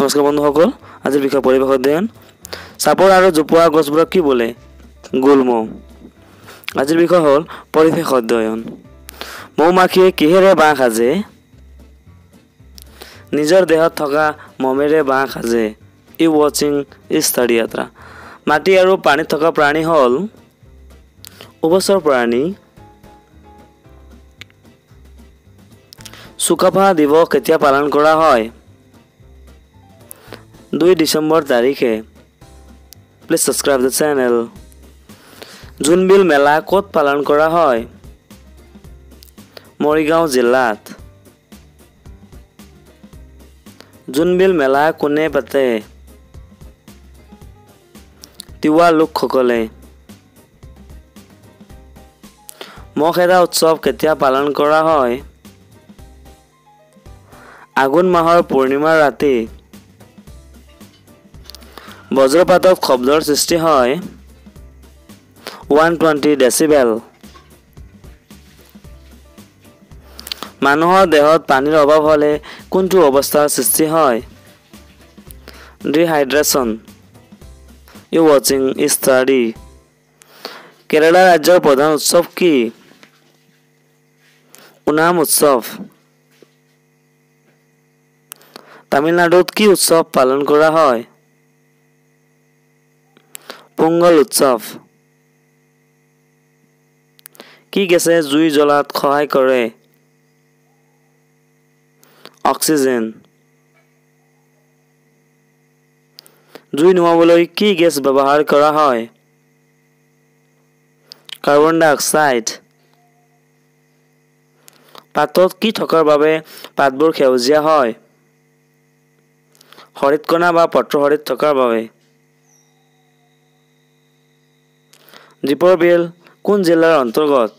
নমস্কাৰ বন্ধুসকল, আজি বিষয় পৰিৱেশ অধ্যয়ন। চাপৰ আৰু জোপোৱা গছবোৰক কি বোলে? গুল্ম। আজিৰ বিষয় হ'ল পৰিৱেশ অধ্যয়ন। মৌমাখিয়ে কিহেৰে বাঁহ সাজে? নিজৰ দেহত থকা মমেৰে বাঁহ সাজে। ই ৱাচিং ই ষ্টাডি যাত্ৰা। মাটি আৰু পানীত থকা প্ৰাণী হ'ল উভচৰ প্ৰাণী। চুকাফা দিৱস কেতিয়া পালন কৰা হয়? 2 ডিসেম্বর তারিখে। Please subscribe the channel. Jonbeel Mela কত পালন করা হয়? মরিগাঁও জেলাত। জুনবিল মেলা কোনে পাতে? তিৱা লোকসকলে। মখেদা উৎসৱ কেতিয়া পালন কৰা হয়? আগুন মাহৰ পূৰ্ণিমাৰ ৰাতি। বজ্ৰপাতত শব্দৰ সৃষ্টি হয় 120 ডেসিবেল। মানুহৰ দেহত পানীৰ অভাৱ হ'লে কোনটো অৱস্থাৰ সৃষ্টি হয়? ডিহাইড্ৰেচন। ইউ ৱাচিং ষ্টাডি। কেৰালা ৰাজ্যৰ প্ৰধান উৎসৱ কি? ওনাম উৎসৱ। তামিলনাডুত কি উৎসৱ পালন কৰা হয়? পোঙ্গল উৎসৱ। কি গেছে জুই জ্বলাত সহায় কৰে? অক্সিজেন। জুই নুমাবলৈ কি গেছ ব্যৱহাৰ কৰা হয়? Carbon dioxide. পাতত কি থকাৰ বাবে পাতবোৰ সেউজীয়া হয়? হৰিতকণা বা পত্ৰ হৰিত থকাৰ বাবে। দীপৰ বিল কোন জিলাৰ অন্তৰ্গত?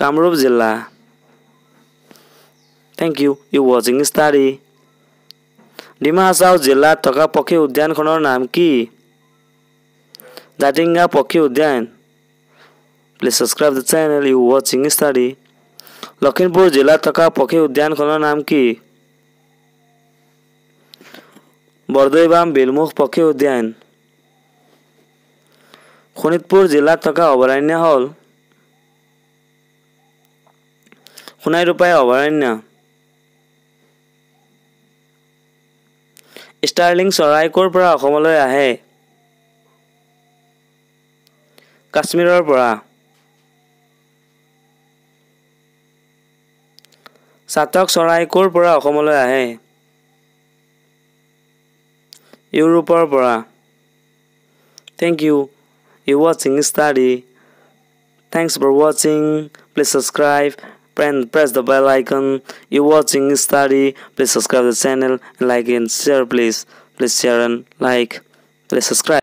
কামৰূপ জিলা। Thank you. ইউ ৱাচিং ষ্টাডি। ডিমা হাছাও জিলাত থকা পক্ষী উদ্যানখনৰ নাম কি? জাতিংগা পক্ষী উদ্যান। Please subscribe the channel. You ৱাচিং ষ্টাডি। লখিমপুৰ জিলাত থকা পক্ষী উদ্যানখনৰ নাম কি? বৰদৈবাম বিলমুখ পক্ষী উদ্যান। শোণিতপুৰ জিলাত থকা অভয়াৰণ্য হ'ল সোণাই ৰূপাই অভয়াৰণ্য। ষ্টাৰ্লিং চৰাই ক'ৰ পৰা অসমলৈ আহে? কাশ্মীৰৰ পৰা। চাতক চৰাই ক'ৰ পৰা অসমলৈ আহে? ইউৰোপৰ পৰা। Thank you. You watching study. Thanks for watching. Please subscribe and press the bell icon. You watching study. Please subscribe the channel and like and share. Please share and like. Please subscribe.